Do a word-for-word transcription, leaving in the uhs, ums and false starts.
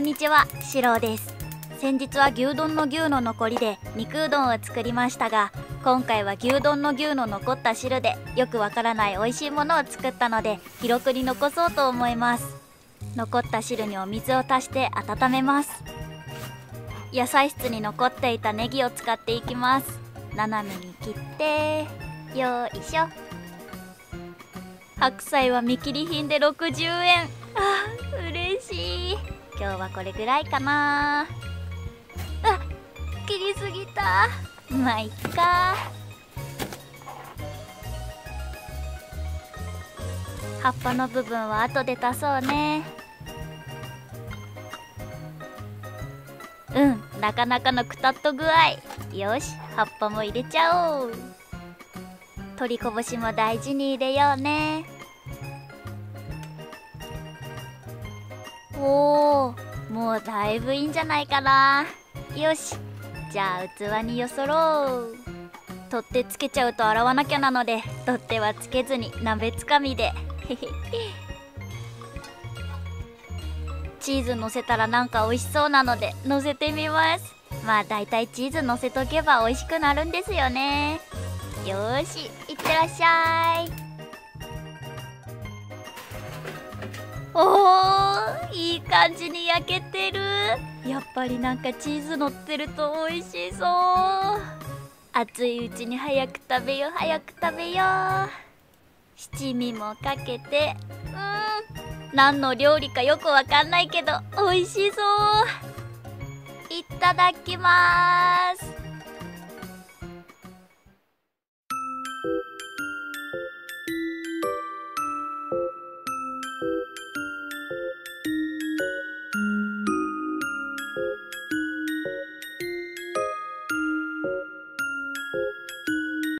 んにちは、シローです。先日は牛丼の牛の残りで肉うどんを作りましたが、今回は牛丼の牛の残った汁でよくわからない美味しいものを作ったので記録に残そうと思います。残った汁にお水を足して温めます。野菜室に残っていたネギを使っていきます。斜めに切ってよいしょ。白菜は見切り品でろくじゅうえん。あー嬉しい。今日はこれぐらいかな。あ、切りすぎた。まあいっか。葉っぱの部分は後で足そうね。うん、なかなかのくたっと具合。よし、葉っぱも入れちゃおう。取りこぼしも大事に入れようね。おー、もうだいぶいいんじゃないかな。よし、じゃあ器によそろう。取ってつけちゃうと洗わなきゃなので、取ってはつけずに鍋つかみでチーズのせたらなんか美味しそうなのでのせてみます。まあだいたいチーズのせとけば美味しくなるんですよね。よーし、いってらっしゃい。おー、いい感じに焼けてる。やっぱりなんかチーズ乗ってると美味しそう。熱いうちに早く食べよう早く食べよう。七味もかけて、うーん、何の料理かよくわかんないけど美味しそう。いただきます。